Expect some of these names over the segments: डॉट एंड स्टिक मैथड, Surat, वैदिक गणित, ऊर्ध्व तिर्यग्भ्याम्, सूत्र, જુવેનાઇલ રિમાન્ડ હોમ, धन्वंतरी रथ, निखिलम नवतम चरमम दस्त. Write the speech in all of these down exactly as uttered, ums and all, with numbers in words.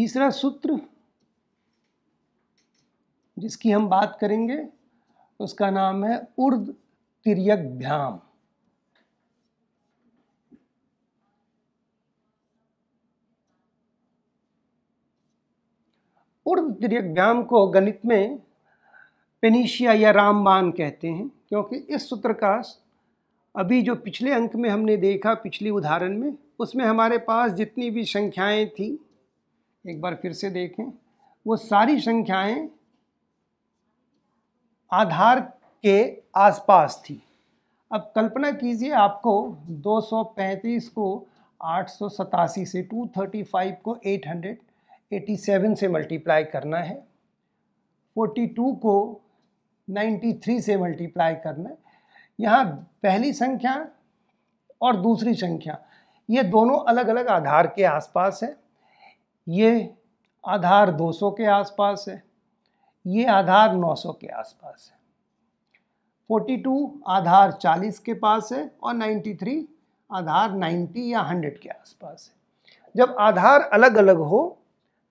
तीसरा सूत्र जिसकी हम बात करेंगे उसका नाम है ऊर्ध्व तिर्यग्भ्याम्। ऊर्ध्व तिर्यग्भ्याम् को गणित में पेनिशिया या रामबाण कहते हैं, क्योंकि इस सूत्र का अभी जो पिछले अंक में हमने देखा, पिछली उदाहरण में, उसमें हमारे पास जितनी भी संख्याएं थी, एक बार फिर से देखें, वो सारी संख्याएं आधार के आसपास थी। अब कल्पना कीजिए आपको दो सौ पैंतीस को आठ सौ सतासी से, दो सौ पैंतीस को आठ सौ सत्तासी से मल्टीप्लाई करना है, बयालीस को तिरानवे से मल्टीप्लाई करना है। यहाँ पहली संख्या और दूसरी संख्या ये दोनों अलग अलग आधार के आसपास है। ये आधार दो सौ के आसपास है, ये आधार नौ सौ के आसपास है, बयालीस आधार चालीस के पास है और तिरानवे आधार नब्बे या सौ के आसपास है। जब आधार अलग अलग हो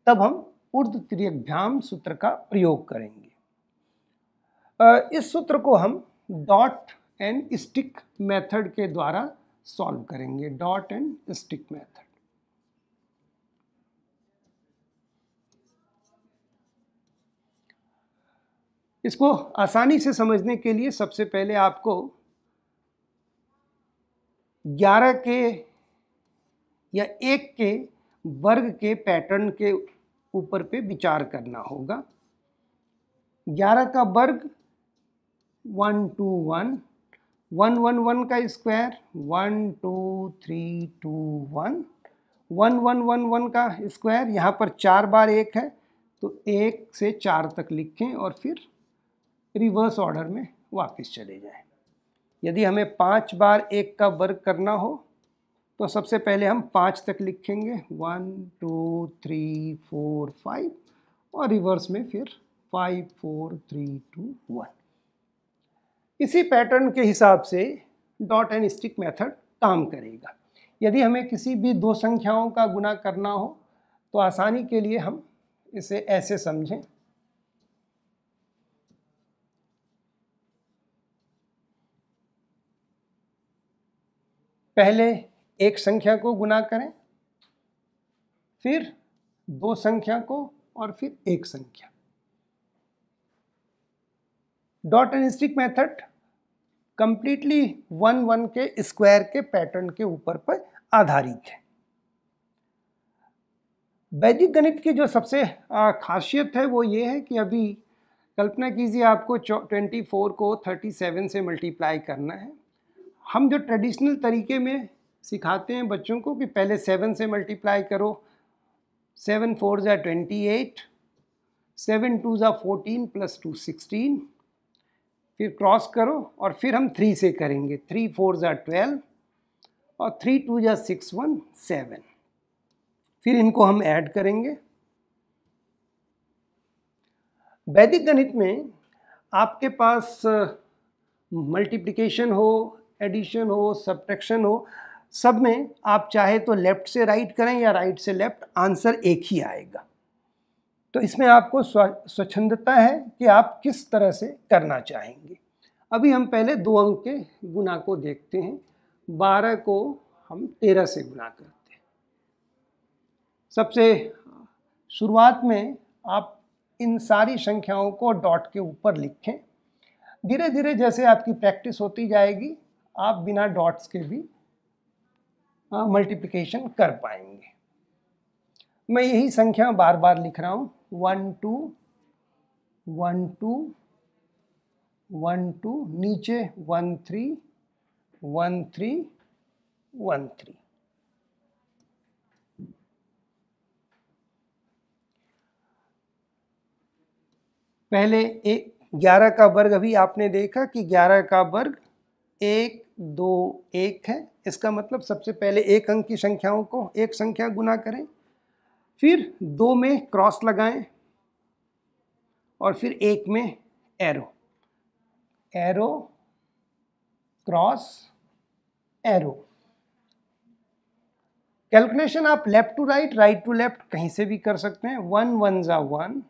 तब हम ऊर्ध्व तिर्यग्भ्याम् सूत्र का प्रयोग करेंगे। इस सूत्र को हम डॉट एंड स्टिक मैथड के द्वारा सॉल्व करेंगे। डॉट एंड स्टिक मैथड। इसको आसानी से समझने के लिए सबसे पहले आपको ग्यारह के या एक के वर्ग के पैटर्न के ऊपर पे विचार करना होगा। ग्यारह का वर्ग one two one, one one one का square one two three two one, one one one one का स्क्वायर, यहाँ पर चार बार एक है तो एक से चार तक लिखें और फिर रिवर्स ऑर्डर में वापस चले जाएं। यदि हमें पाँच बार एक का वर्ग करना हो तो सबसे पहले हम पाँच तक लिखेंगे, one two three four five, और रिवर्स में फिर five four three two one. इसी पैटर्न के हिसाब से डॉट एंड स्टिक मेथड काम करेगा। यदि हमें किसी भी दो संख्याओं का गुणा करना हो तो आसानी के लिए हम इसे ऐसे समझें। पहले एक संख्या को गुणा करें, फिर दो संख्या को, और फिर एक संख्या। Dot and stick method completely one one के स्क्वायर के पैटर्न के ऊपर पर आधारित है। वैदिक गणित की जो सबसे खासियत है वो ये है कि अभी कल्पना कीजिए आपको चौबीस को सैंतीस से मल्टीप्लाई करना है। हम जो ट्रेडिशनल तरीके में सिखाते हैं बच्चों को कि पहले सात से मल्टीप्लाई करो, सेवन फोर ज़ा ट्वेंटी एट, सेवन टू ज़ा फोर्टीन प्लस टू सिक्सटीन, फिर क्रॉस करो, और फिर हम थ्री से करेंगे, थ्री फोर ज़ा ट्वेल्व और थ्री टू ज़ा सिक्स वन सेवन, फिर इनको हम ऐड करेंगे। वैदिक गणित में आपके पास मल्टीप्लिकेशन हो, एडिशन हो, सब्ट्रैक्शन हो, सब में आप चाहे तो लेफ़्ट से राइट करें या राइट से लेफ़्ट, आंसर एक ही आएगा। तो इसमें आपको स्वच्छंदता है कि आप किस तरह से करना चाहेंगे। अभी हम पहले दो अंक के गुणा को देखते हैं। बारह को हम तेरह से गुणा करते हैं। सबसे शुरुआत में आप इन सारी संख्याओं को डॉट के ऊपर लिखें। धीरे धीरे जैसे आपकी प्रैक्टिस होती जाएगी आप बिना डॉट्स के भी मल्टीप्लिकेशन कर पाएंगे। मैं यही संख्या बार बार लिख रहा हूँ, one two one two one two, नीचे one three one three one three. पहले एक ग्यारह का वर्ग, अभी आपने देखा कि ग्यारह का वर्ग एक दो एक है, इसका मतलब सबसे पहले एक अंक की संख्याओं को एक संख्या गुना करें, फिर दो में क्रॉस लगाएं और फिर एक में arrow, arrow cross arrow. Calculation आप left to right right to left कहीं से भी कर सकते हैं। वन वन जा वन,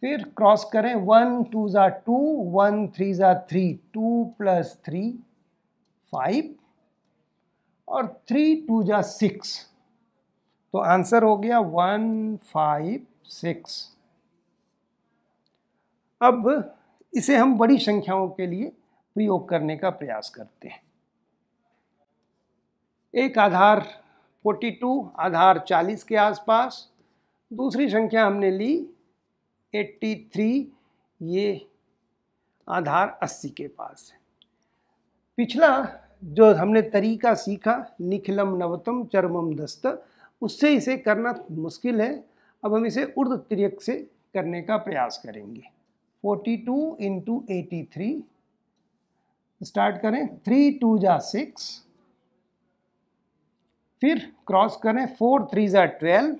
फिर क्रॉस करें, वन टू जा टू, वन थ्री जा three, two plus three five, और थ्री टू जा सिक्स, तो आंसर हो गया वन फाइव सिक्स। अब इसे हम बड़ी संख्याओं के लिए प्रयोग करने का प्रयास करते हैं। एक आधार बयालीस, आधार चालीस के आसपास, दूसरी संख्या हमने ली तिरासी, ये आधार अस्सी के पास है। पिछला जो हमने तरीका सीखा निखिलम नवतम चरमम दस्त, उससे इसे करना मुश्किल है। अब हम इसे ऊर्ध्व तिर्यक से करने का प्रयास करेंगे। बयालीस इंटू तिरासी, स्टार्ट करें, थ्री टू जा सिक्स, फिर क्रॉस करें, फोर थ्री जा ट्वेल्व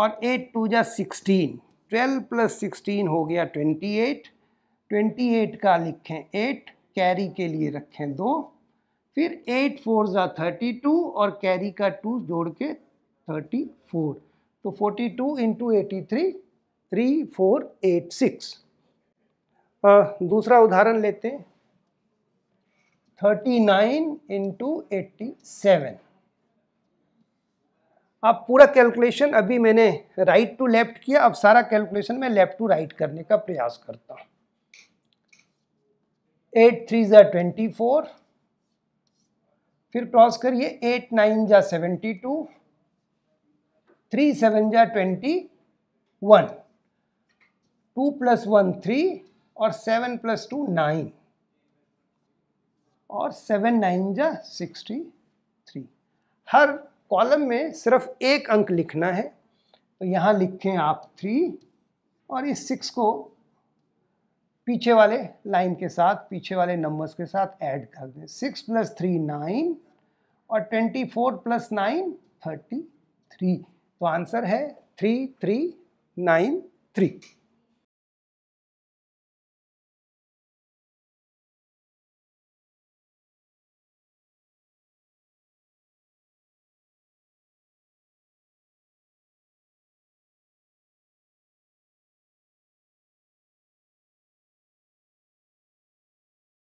और एट टू जा सिक्सटीन, ट्वेल्व प्लस सिक्सटीन हो गया अट्ठाईस, अट्ठाईस का लिखें एट, कैरी के लिए रखें दो, फिर एट फोर जा थर्टी टू और कैरी का टू जोड़ के थर्टी फोर, तो forty two into eighty three, three four eight six. दूसरा उदाहरण लेते हैं, thirty nine into eighty seven. अब पूरा कैलकुलेशन, अभी मैंने राइट टू लेफ्ट किया, अब सारा कैलकुलेशन मैं लेफ्ट टू राइट करने का प्रयास करता हूँ। एट थ्री जा ट्वेंटी फोर, फिर क्रॉस करिए, एट नाइन जा सेवेंटी टू, थ्री सेवन जा twenty one, two plus one three और सेवन प्लस टू नाइन, और सेवन नाइन जा सिक्सटी थ्री। हर कॉलम में सिर्फ एक अंक लिखना है, तो यहाँ लिखें आप थ्री और इस सिक्स को पीछे वाले लाइन के साथ, पीछे वाले नंबर्स के साथ ऐड कर दें। सिक्स प्लस थ्री नाइन और twenty four plus nine thirty three, तो आंसर है थ्री थ्री नाइन थ्री।